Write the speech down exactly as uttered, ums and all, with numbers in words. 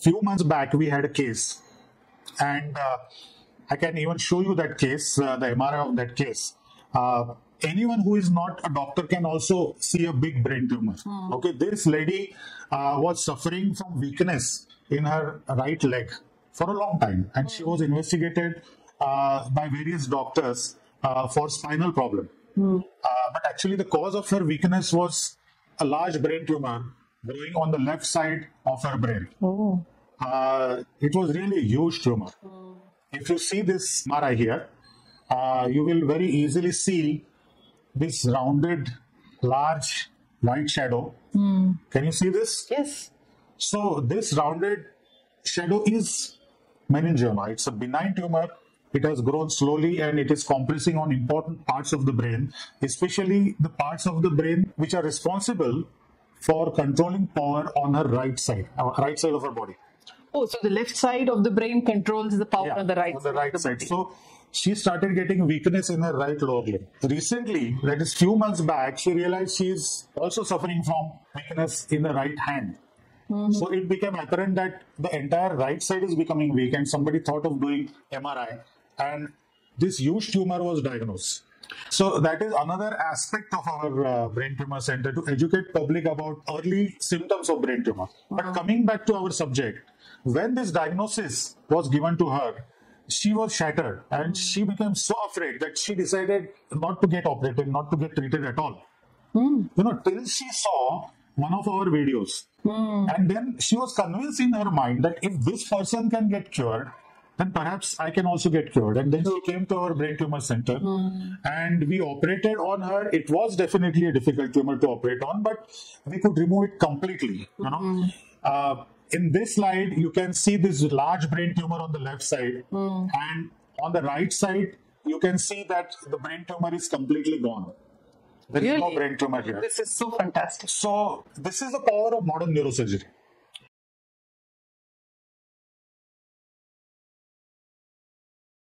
Few months back, we had a case, and uh, I can even show you that case, uh, the M R I of that case. Uh, anyone who is not a doctor can also see a big brain tumor. Mm. Okay, this lady uh, was suffering from weakness in her right leg for a long time, and mm. she was investigated uh, by various doctors uh, for spinal problem. Mm. Uh, but actually, the cause of her weakness was a large brain tumor growing on the left side of her brain. Oh. Uh, it was really a huge tumor. Mm. If you see this M R I here, uh, you will very easily see this rounded, large, white shadow. Mm. Can you see this? Yes. So this rounded shadow is meningioma. It's a benign tumor. It has grown slowly and it is compressing on important parts of the brain, especially the parts of the brain which are responsible for controlling power on her right side, right side of her body. Oh, so the left side of the brain controls the power yeah, on the right on the right side. side. So she started getting weakness in her right lower limb. Recently, that is few months back, she realized she is also suffering from weakness in the right hand. Mm-hmm. So it became apparent that the entire right side is becoming weak, and somebody thought of doing M R I, and this huge tumor was diagnosed. So that is another aspect of our uh, brain tumor center, to educate public about early symptoms of brain tumor. Mm-hmm. But coming back to our subject, when this diagnosis was given to her, she was shattered and she became so afraid that she decided not to get operated, not to get treated at all. Mm. You know, till she saw one of our videos. Mm. And then she was convinced in her mind that if this person can get cured, then perhaps I can also get cured. And then she came to our brain tumor center mm. and we operated on her. It was definitely a difficult tumor to operate on, but we could remove it completely. You know, mm. uh, in this slide, you can see this large brain tumor on the left side. Mm. And on the right side, you can see that the brain tumor is completely gone. There really? is no brain tumor here. This is so fantastic. So this is the power of modern neurosurgery.